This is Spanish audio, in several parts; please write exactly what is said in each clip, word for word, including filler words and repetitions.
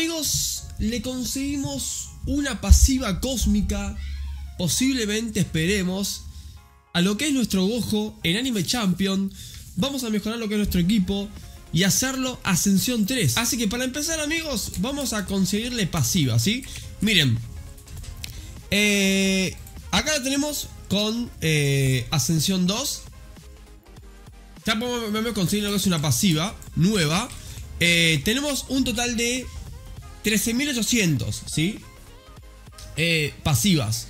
Amigos, le conseguimos una pasiva cósmica, posiblemente, esperemos, a lo que es nuestro Gojo en Anime Champion. Vamos a mejorar lo que es nuestro equipo y hacerlo Ascensión tres. Así que para empezar, amigos, vamos a conseguirle pasiva, ¿sí? Miren, eh, acá la tenemos con eh, Ascensión dos. Ya podemos conseguir lo que es una pasiva nueva. Eh, tenemos un total de trece mil ochocientos, ¿sí? Eh, pasivas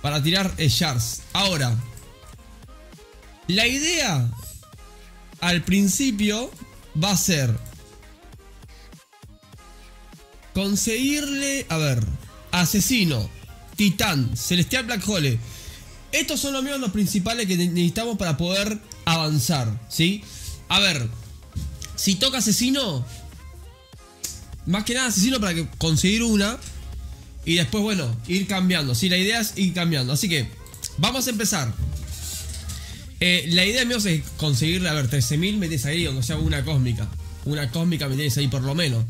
para tirar eh, shards. Ahora, la idea al principio va a ser conseguirle, a ver, asesino, titán, celestial, black hole. Estos son los míos, los principales que necesitamos para poder avanzar, ¿sí? A ver, si toca asesino, más que nada asesino para que conseguir una. Y después, bueno, ir cambiando, ¿sí? La idea es ir cambiando. Así que vamos a empezar. Eh, la idea mía es conseguirle, a ver, trece mil metes ahí, aunque sea una cósmica. Una cósmica metes ahí por lo menos.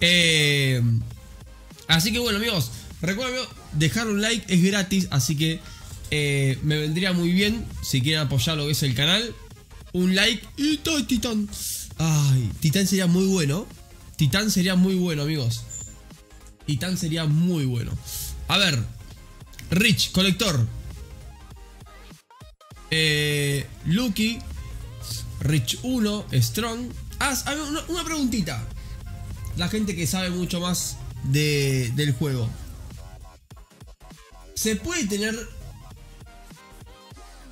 Eh, así que bueno, amigos, recuerden, amigos, dejar un like es gratis. Así que eh, me vendría muy bien, si quieren apoyar lo que es el canal, un like. Y todo titán. Ay, titán sería muy bueno. Titán sería muy bueno, amigos. Titán sería muy bueno. A ver, Rich, colector. Eh, Lucky, Rich uno, Strong. Ah, una, una preguntita. La gente que sabe mucho más de, del juego. ¿Se puede tener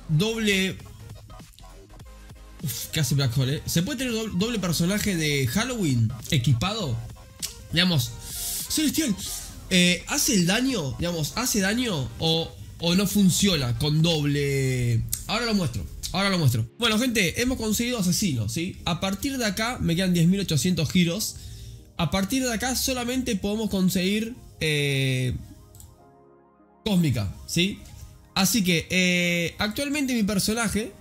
doble... Uf, casi Black Hole, ¿eh? ¿Se puede tener doble, doble personaje de Halloween equipado? Digamos, Celestial, eh, ¿hace el daño? Digamos, ¿hace daño o, o no funciona con doble? Ahora lo muestro, ahora lo muestro. Bueno, gente, hemos conseguido asesino, ¿sí? A partir de acá, me quedan diez mil ochocientos giros. A partir de acá solamente podemos conseguir eh, cósmica, ¿sí? Así que, eh, actualmente mi personaje...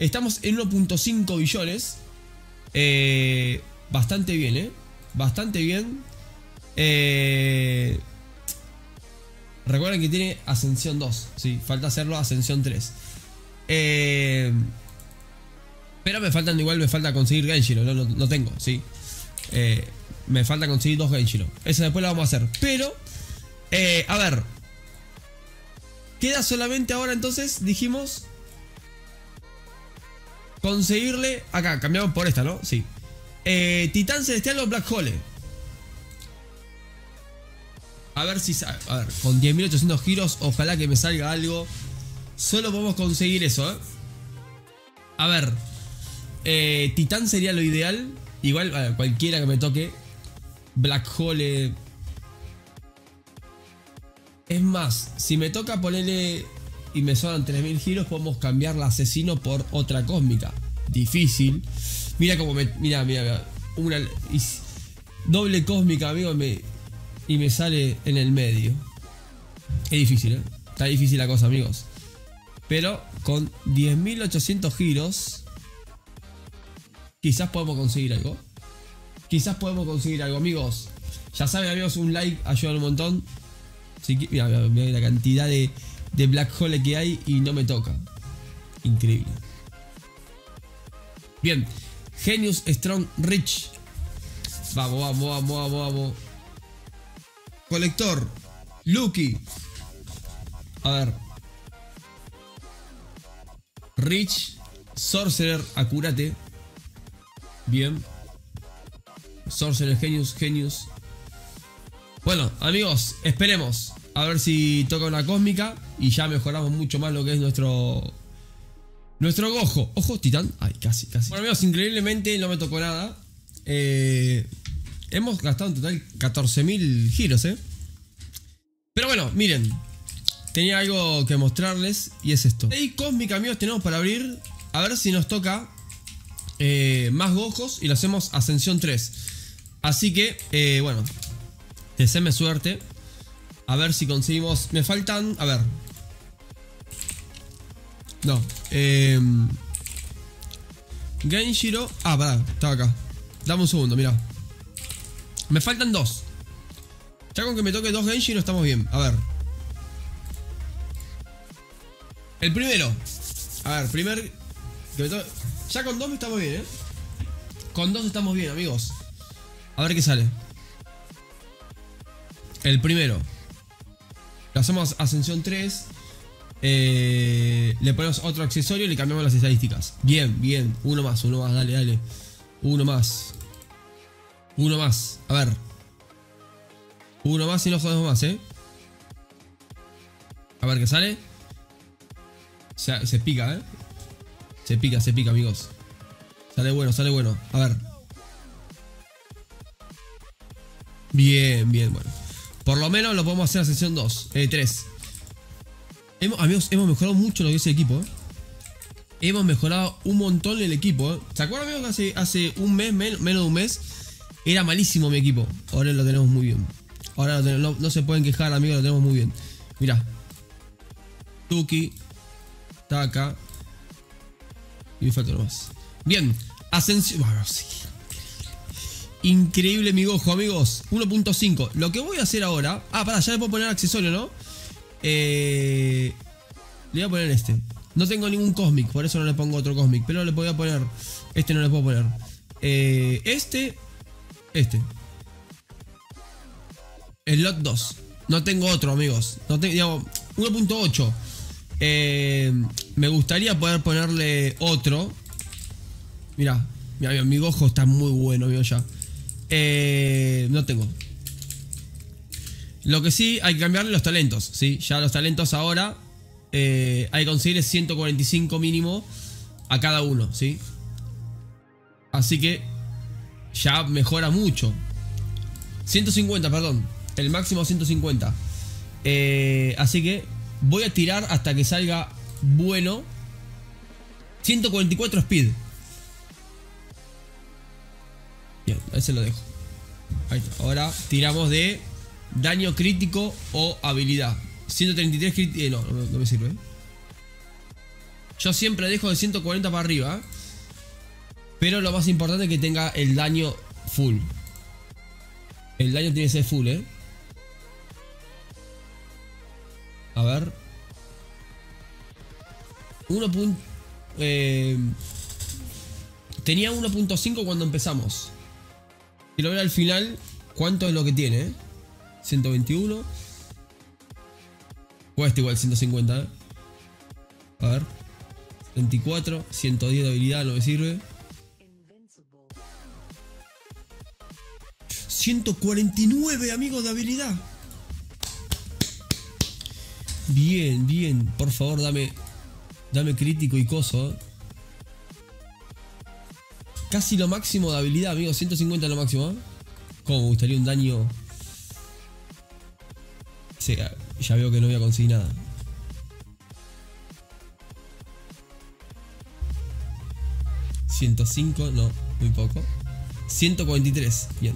Estamos en uno punto cinco billones. Eh, bastante bien, ¿eh? Bastante bien. Eh, recuerden que tiene Ascensión dos. Sí, falta hacerlo Ascensión tres. Eh, pero me faltan igual, me falta conseguir Genshiro. No, no, no tengo, sí. Eh, me falta conseguir dos Genshiro. Eso después lo vamos a hacer. Pero, eh, a ver. Queda solamente ahora entonces, dijimos... Conseguirle... Acá, cambiamos por esta, ¿no? Sí. Eh, Titán Celestial o Black Hole. A ver si sale. A ver, con diez mil ochocientos giros, ojalá que me salga algo. Solo podemos conseguir eso, ¿eh? A ver. Eh, Titán sería lo ideal. Igual, a ver, cualquiera que me toque. Black Hole... Es más, si me toca ponerle... Y me sobran tres mil giros, podemos cambiar la asesino por otra cósmica. Difícil. Mira como me... Mira, mira, una doble cósmica, amigo, me, y me sale en el medio. Es difícil, ¿eh? Está difícil la cosa, amigos. Pero con diez mil ochocientos giros, quizás podemos conseguir algo. Quizás podemos conseguir algo, amigos. Ya saben, amigos, un like ayuda un montón. Si, mira, mira, mira la cantidad de... de Black Hole que hay y no me toca. Increíble. Bien. Genius, Strong, Rich. Vamos, vamos, vamos, vamos, vamos. Colector, Lucky. A ver. Rich, Sorcerer, acúrate. Bien. Sorcerer, Genius, Genius. Bueno, amigos, esperemos. A ver si toca una cósmica y ya mejoramos mucho más lo que es nuestro nuestro Gojo. Ojo, titán. Ay, casi, casi. Bueno, amigos, increíblemente no me tocó nada. Eh, hemos gastado en total catorce mil giros, ¿eh? Pero bueno, miren. Tenía algo que mostrarles y es esto. Y cósmica, amigos, tenemos para abrir. A ver si nos toca eh, más Gojos y lo hacemos Ascensión tres. Así que, eh, bueno, deséenme suerte. A ver si conseguimos... Me faltan... A ver... No... Eh, Genshiro... Ah, pará. Estaba acá. Dame un segundo, mirá. Me faltan dos. Ya con que me toque dos Genshiro estamos bien. A ver. El primero. A ver, primer... Que me toque... Ya con dos estamos bien, ¿eh? Con dos estamos bien, amigos. A ver qué sale. El primero. Lo hacemos ascensión tres. Eh, le ponemos otro accesorio y le cambiamos las estadísticas. Bien, bien. Uno más, uno más. Dale, dale. Uno más. Uno más. A ver. Uno más y no jodemos más, ¿eh? A ver qué sale. Se, se pica, ¿eh? Se pica, se pica, amigos. Sale bueno, sale bueno. A ver. Bien, bien, bueno. Por lo menos lo podemos hacer a sesión dos. Eh, tres. Hemos, amigos, hemos mejorado mucho lo que es el equipo, ¿eh? Hemos mejorado un montón el equipo, ¿eh? ¿Se acuerdan, amigos, que hace, hace un mes, men menos de un mes, era malísimo mi equipo? Ahora lo tenemos muy bien. Ahora lo tenemos, no, no se pueden quejar, amigos, lo tenemos muy bien. Mirá. Tuki. Taka. Y me falta uno más. Bien. Ascensión. Bueno, sí. Increíble mi gojo, amigos. uno punto cinco. Lo que voy a hacer ahora... Ah, pará, ya le puedo poner accesorio, ¿no? Eh, le voy a poner este. No tengo ningún Cosmic, por eso no le pongo otro Cosmic. Pero le voy a poner... Este no le puedo poner. Eh, este. Este. El lot dos. No tengo otro, amigos. No tengo, digamos, uno punto ocho. Eh, me gustaría poder ponerle otro. Mirá. Mirá, mi gojo está muy bueno, amigo, ya. Eh, no tengo. Lo que sí, hay que cambiarle los talentos, ¿sí? Ya los talentos ahora eh, hay que conseguir ciento cuarenta y cinco mínimo a cada uno, ¿sí? Así que ya mejora mucho. ciento cincuenta, perdón. El máximo ciento cincuenta. Eh, así que voy a tirar hasta que salga bueno. ciento cuarenta y cuatro speed. Bien, ahí se lo dejo. Ahí está. Ahora tiramos de... Daño crítico o habilidad. ciento treinta y tres crítico. Eh, no, no, no me sirve. Yo siempre dejo de ciento cuarenta para arriba. ¿Eh? Pero lo más importante es que tenga el daño full. El daño tiene que ser full, ¿eh? A ver. uno. Eh, tenía uno punto cinco cuando empezamos. Quiero ver al final cuánto es lo que tiene, ¿eh? ciento veintiuno. Cuesta igual ciento cincuenta, ¿eh? A ver. veinticuatro. ciento diez de habilidad, no me sirve. ciento cuarenta y nueve, amigos, de habilidad. Bien, bien. Por favor, dame. Dame crítico y coso, ¿eh? Casi lo máximo de habilidad, amigos. ciento cincuenta es lo máximo, ¿eh? Como me gustaría un daño. Sí, ya veo que no voy a conseguir nada. ciento cinco, no, muy poco. ciento cuarenta y tres, bien.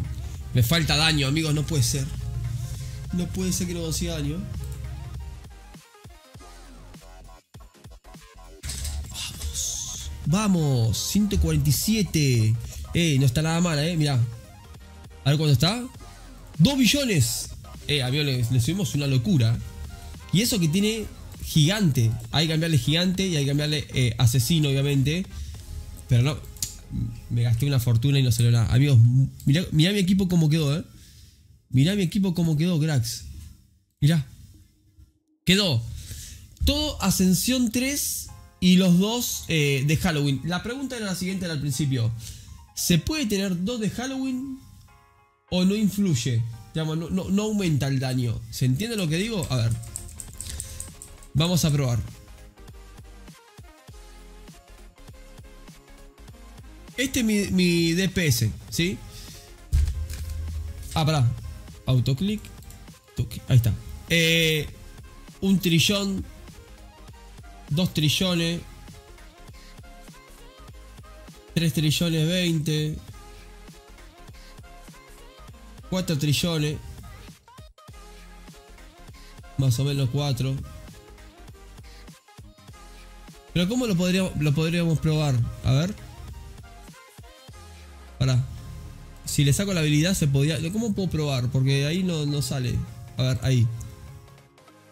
Me falta daño, amigos, no puede ser. No puede ser que no consiga daño. Vamos. Vamos, ciento cuarenta y siete. Eh, no está nada mal, eh, mirá. A ver cuánto está. ¡dos billones! Eh, amigo, le, le subimos una locura. Y eso que tiene gigante. Hay que cambiarle gigante y hay que cambiarle eh, asesino, obviamente. Pero no, me gasté una fortuna y no salió nada. Amigos, mirá, mirá mi equipo como quedó, eh. Mirá mi equipo como quedó, cracks. Mirá. Quedó todo ascensión tres y los dos eh, de Halloween. La pregunta era la siguiente, era al principio. ¿Se puede tener dos de Halloween o no influye? No, no, no aumenta el daño. ¿Se entiende lo que digo? A ver. Vamos a probar. Este es mi, mi D P S, ¿sí? Ah, pará. Autoclic. Ahí está. Eh, un trillón. Dos trillones. Tres trillones veinte. cuatro trillones. Más o menos cuatro. Pero ¿cómo lo podríamos, lo podríamos probar? A ver. Pará. Si le saco la habilidad se podía... ¿Cómo puedo probar? Porque ahí no, no sale. A ver, ahí.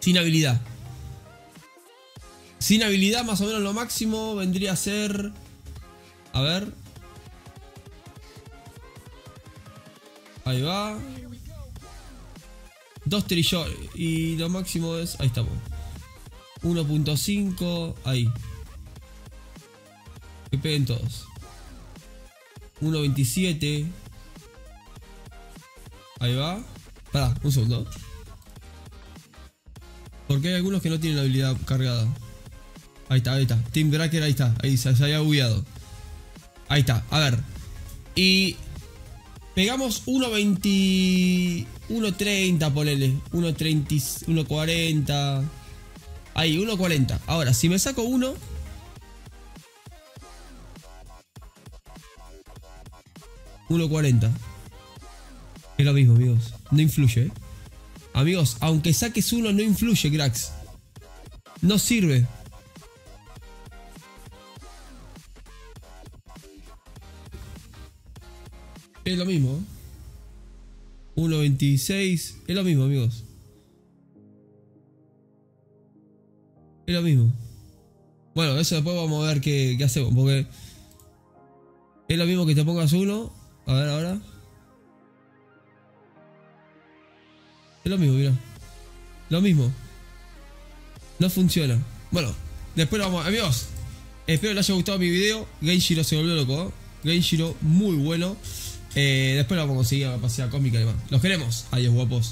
Sin habilidad. Sin habilidad más o menos lo máximo vendría a ser... A ver. Ahí va. Dos trillones. Y lo máximo es... Ahí estamos. uno punto cinco. Ahí. Que peguen todos. uno punto veintisiete. Ahí va. Pará, un segundo. Porque hay algunos que no tienen la habilidad cargada. Ahí está, ahí está. Team Breaker, ahí está. Ahí se, se había bugueado. Ahí está, a ver. Y... Pegamos uno punto veinte... uno punto treinta, ponele. uno punto treinta... uno punto cuarenta... Ahí, uno punto cuarenta. Ahora, si me saco uno... uno punto cuarenta. Es lo mismo, amigos. No influye, ¿eh? Amigos, aunque saques uno, no influye, cracks. No sirve. Es lo mismo, ¿eh? uno punto veintiséis. Es lo mismo, amigos. Es lo mismo. Bueno, eso después vamos a ver qué, qué hacemos. Porque es lo mismo que te pongas uno. A ver ahora. Es lo mismo, mira. Lo mismo. No funciona. Bueno, después lo vamos a... Amigos, espero les haya gustado mi video. Genshiro se volvió loco, ¿eh? Genshiro, muy bueno. Eh, después lo vamos a conseguir a pasear cósmica y demás. Los queremos. Adiós, guapos.